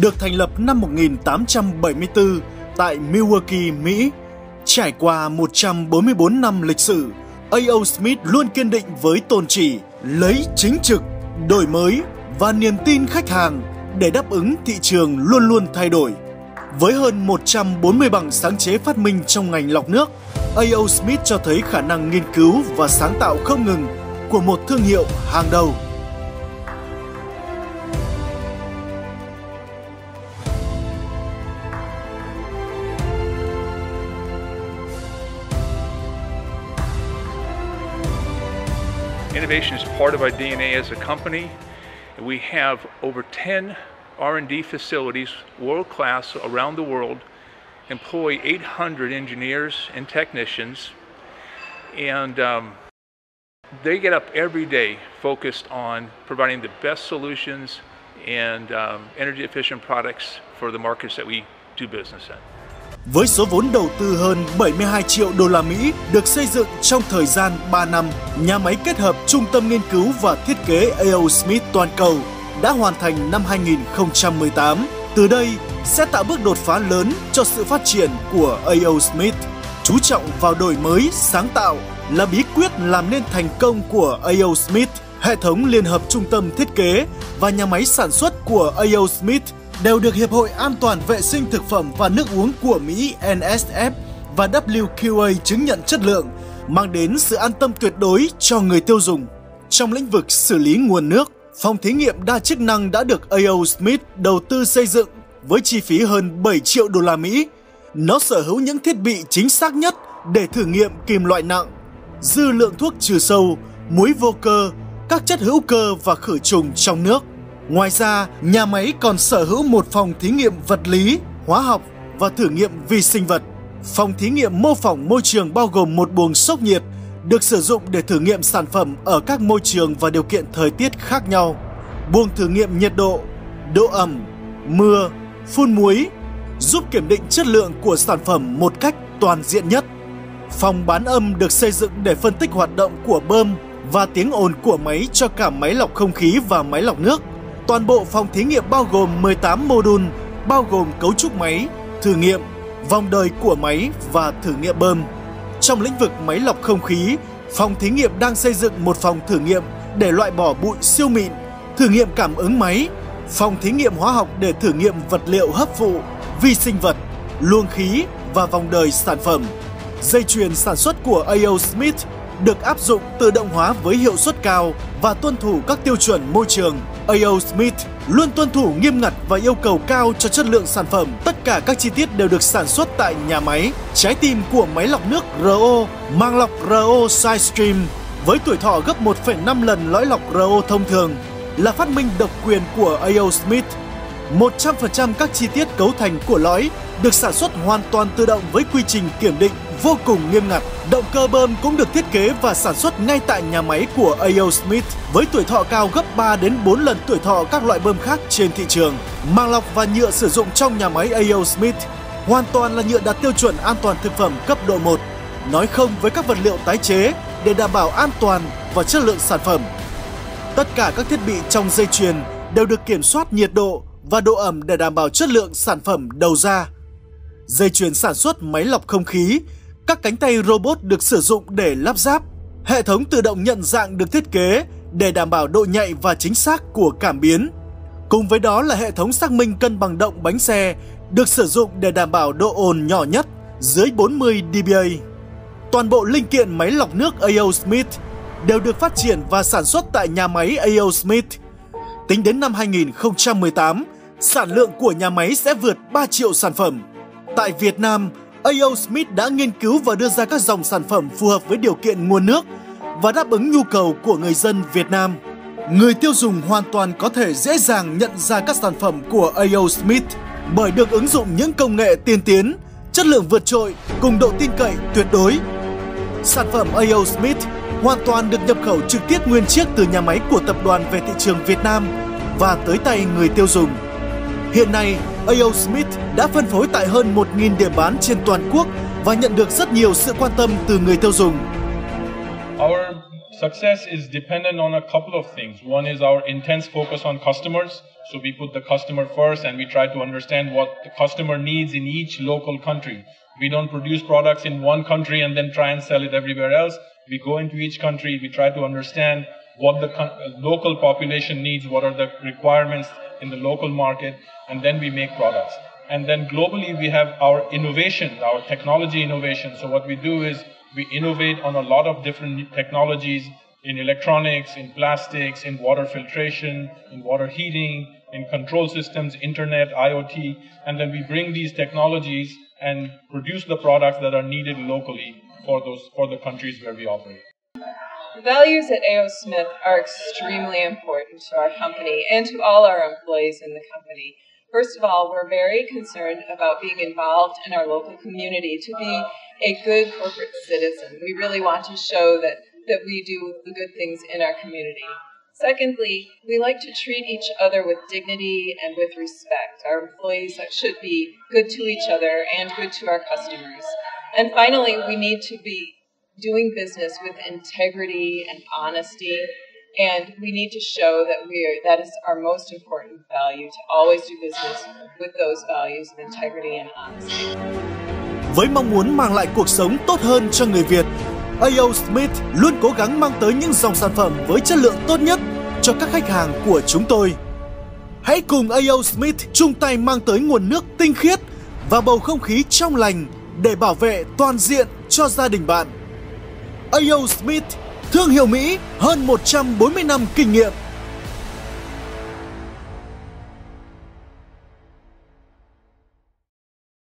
được thành lập năm 1874 tại Milwaukee, Mỹ. Trải qua 144 năm lịch sử, A.O. Smith luôn kiên định với tôn chỉ lấy chính trực, đổi mới và niềm tin khách hàng để đáp ứng thị trường luôn luôn thay đổi. Với hơn 140 bằng sáng chế phát minh trong ngành lọc nước, A.O. Smith cho thấy khả năng nghiên cứu và sáng tạo không ngừng của một thương hiệu hàng đầu. Innovation is part of our DNA as a company. We have over 10 R&D facilities, world-class, around the world, employ 800 engineers and technicians, and they get up every day focused on providing the best solutions and energy-efficient products for the markets that we do business in. Với số vốn đầu tư hơn 72 triệu đô la Mỹ được xây dựng trong thời gian 3 năm, nhà máy kết hợp Trung tâm Nghiên cứu và Thiết kế A.O. Smith toàn cầu đã hoàn thành năm 2018. Từ đây sẽ tạo bước đột phá lớn cho sự phát triển của A.O. Smith. Chú trọng vào đổi mới, sáng tạo là bí quyết làm nên thành công của A.O. Smith. Hệ thống liên hợp trung tâm thiết kế và nhà máy sản xuất của A.O. Smith đều được Hiệp hội An toàn vệ sinh thực phẩm và nước uống của Mỹ NSF và WQA chứng nhận chất lượng, mang đến sự an tâm tuyệt đối cho người tiêu dùng. Trong lĩnh vực xử lý nguồn nước, phòng thí nghiệm đa chức năng đã được A.O. Smith đầu tư xây dựng với chi phí hơn 7 triệu đô la Mỹ. Nó sở hữu những thiết bị chính xác nhất để thử nghiệm kim loại nặng, dư lượng thuốc trừ sâu, muối vô cơ, các chất hữu cơ và khử trùng trong nước. Ngoài ra, nhà máy còn sở hữu một phòng thí nghiệm vật lý, hóa học và thử nghiệm vi sinh vật. Phòng thí nghiệm mô phỏng môi trường bao gồm một buồng sốc nhiệt được sử dụng để thử nghiệm sản phẩm ở các môi trường và điều kiện thời tiết khác nhau. Buồng thử nghiệm nhiệt độ, độ ẩm, mưa, phun muối giúp kiểm định chất lượng của sản phẩm một cách toàn diện nhất. Phòng bán âm được xây dựng để phân tích hoạt động của bơm và tiếng ồn của máy cho cả máy lọc không khí và máy lọc nước. Toàn bộ phòng thí nghiệm bao gồm 18 mô đun, bao gồm cấu trúc máy, thử nghiệm, vòng đời của máy và thử nghiệm bơm. Trong lĩnh vực máy lọc không khí, phòng thí nghiệm đang xây dựng một phòng thử nghiệm để loại bỏ bụi siêu mịn, thử nghiệm cảm ứng máy, phòng thí nghiệm hóa học để thử nghiệm vật liệu hấp phụ, vi sinh vật, luồng khí và vòng đời sản phẩm. Dây chuyền sản xuất của A.O. Smith được áp dụng tự động hóa với hiệu suất cao và tuân thủ các tiêu chuẩn môi trường. A.O. Smith luôn tuân thủ nghiêm ngặt và yêu cầu cao cho chất lượng sản phẩm. Tất cả các chi tiết đều được sản xuất tại nhà máy. Trái tim của máy lọc nước RO, màng lọc RO SideStream, với tuổi thọ gấp 1,5 lần lõi lọc RO thông thường, là phát minh độc quyền của A.O. Smith. 100% các chi tiết cấu thành của lõi được sản xuất hoàn toàn tự động với quy trình kiểm định vô cùng nghiêm ngặt. Động cơ bơm cũng được thiết kế và sản xuất ngay tại nhà máy của A.O. Smith với tuổi thọ cao gấp 3 đến 4 lần tuổi thọ các loại bơm khác trên thị trường. Màng lọc và nhựa sử dụng trong nhà máy A.O. Smith hoàn toàn là nhựa đạt tiêu chuẩn an toàn thực phẩm cấp độ 1, nói không với các vật liệu tái chế để đảm bảo an toàn và chất lượng sản phẩm. Tất cả các thiết bị trong dây chuyền đều được kiểm soát nhiệt độ và độ ẩm để đảm bảo chất lượng sản phẩm đầu ra. Dây chuyền sản xuất máy lọc không khí, các cánh tay robot được sử dụng để lắp ráp. Hệ thống tự động nhận dạng được thiết kế để đảm bảo độ nhạy và chính xác của cảm biến. Cùng với đó là hệ thống xác minh cân bằng động bánh xe được sử dụng để đảm bảo độ ồn nhỏ nhất, dưới 40 dBA. Toàn bộ linh kiện máy lọc nước A.O. Smith đều được phát triển và sản xuất tại nhà máy A.O. Smith. Tính đến năm 2018, sản lượng của nhà máy sẽ vượt 3 triệu sản phẩm. Tại Việt Nam, A.O. Smith đã nghiên cứu và đưa ra các dòng sản phẩm phù hợp với điều kiện nguồn nước và đáp ứng nhu cầu của người dân Việt Nam. Người tiêu dùng hoàn toàn có thể dễ dàng nhận ra các sản phẩm của A.O. Smith bởi được ứng dụng những công nghệ tiên tiến, chất lượng vượt trội cùng độ tin cậy tuyệt đối. Sản phẩm A.O. Smith hoàn toàn được nhập khẩu trực tiếp nguyên chiếc từ nhà máy của tập đoàn về thị trường Việt Nam và tới tay người tiêu dùng. Hiện nay, A.O. Smith đã phân phối tại hơn 1.000 điểm bán trên toàn quốc và nhận được rất nhiều sự quan tâm từ người tiêu dùng. Our Success is dependent on a couple of things. One is our intense focus on customers. So we put the customer first and we try to understand what the customer needs in each local country. We don't produce products in one country and then try and sell it everywhere else. We go into each country, we try to understand what the local population needs, what are the requirements in the local market, and then we make products. And then globally, we have our innovation, our technology innovation. So what we do is we innovate on a lot of different technologies in electronics, in plastics, in water filtration, in water heating, in control systems, internet, IoT. And then we bring these technologies and produce the products that are needed locally for the countries where we operate. Values at A.O. Smith are extremely important to our company and to all our employees in the company. First of all, we're very concerned about being involved in our local community, to be a good corporate citizen. We really want to show that we do the good things in our community. Secondly, we like to treat each other with dignity and with respect. Our employees should be good to each other and good to our customers. And finally, we need to be doing business with integrity and honesty. And we need to show that that is our most important value, to always do business with those values of integrity and honesty. Với mong muốn mang lại cuộc sống tốt hơn cho người Việt, A.O. Smith luôn cố gắng mang tới những dòng sản phẩm với chất lượng tốt nhất cho các khách hàng của chúng tôi. Hãy cùng A.O. Smith chung tay mang tới nguồn nước tinh khiết và bầu không khí trong lành để bảo vệ toàn diện cho gia đình bạn. A.O. Smith, thương hiệu Mỹ, hơn 140 năm kinh nghiệm.